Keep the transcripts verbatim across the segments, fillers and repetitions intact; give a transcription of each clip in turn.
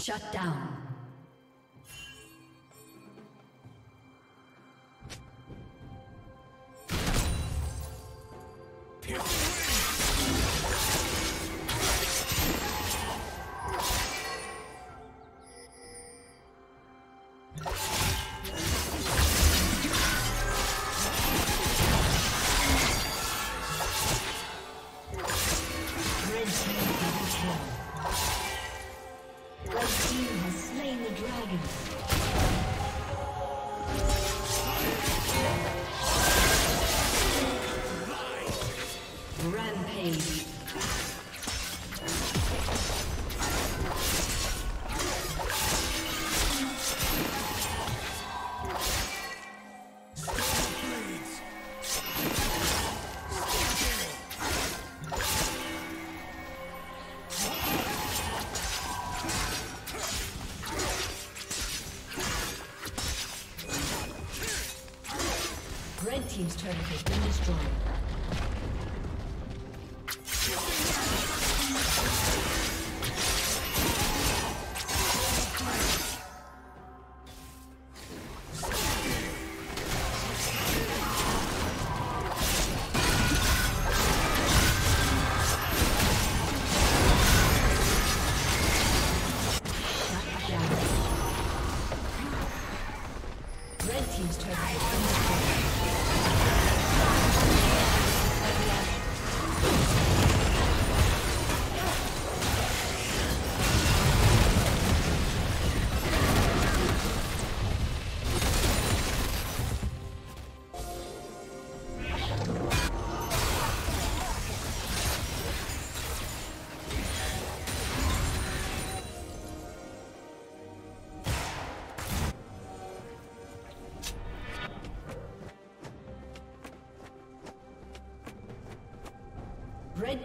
Shut down. Team's turret has been destroyed. Red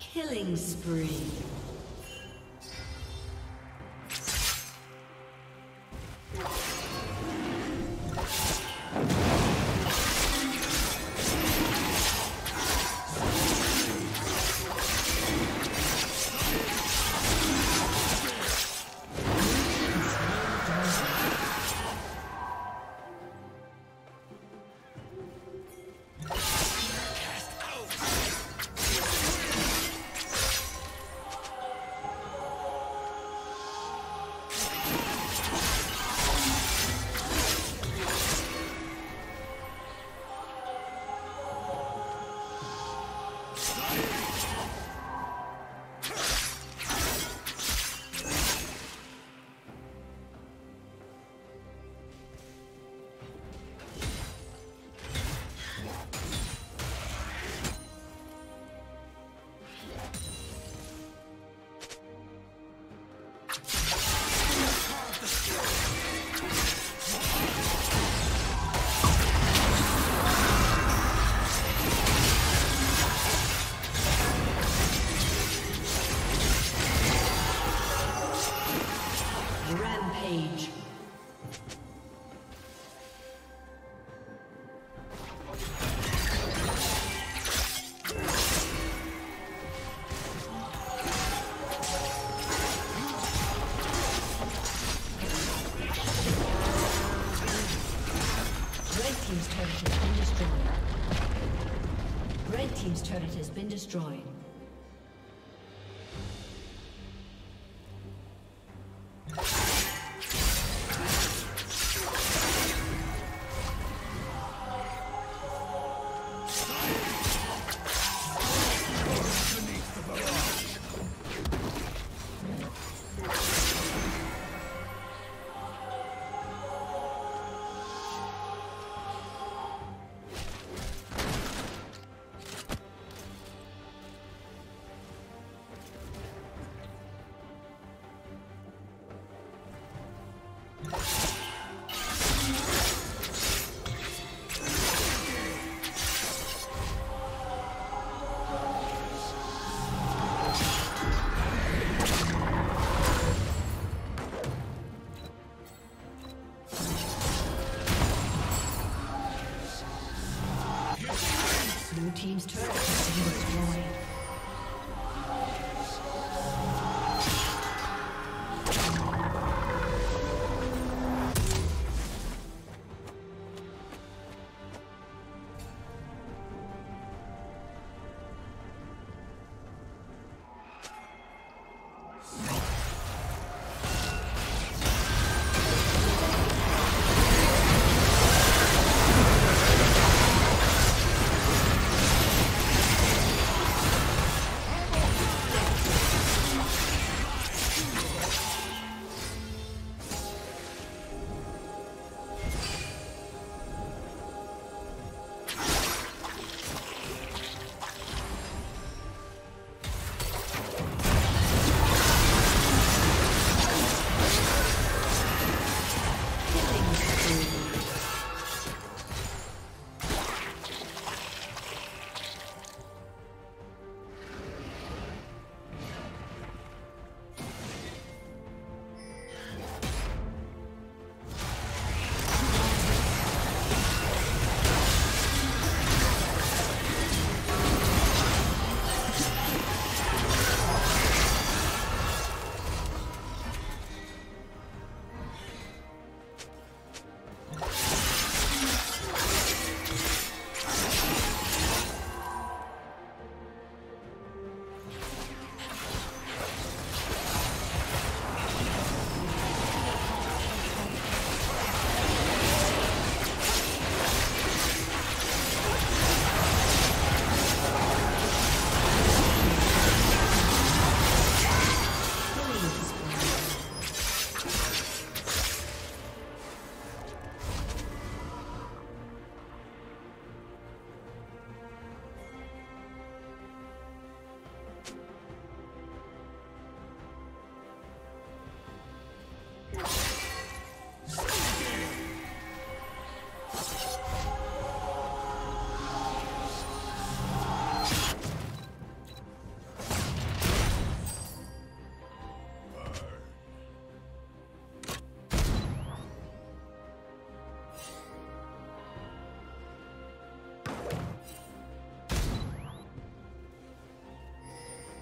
Killing spree. Been destroyed.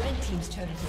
Red team's inhibitor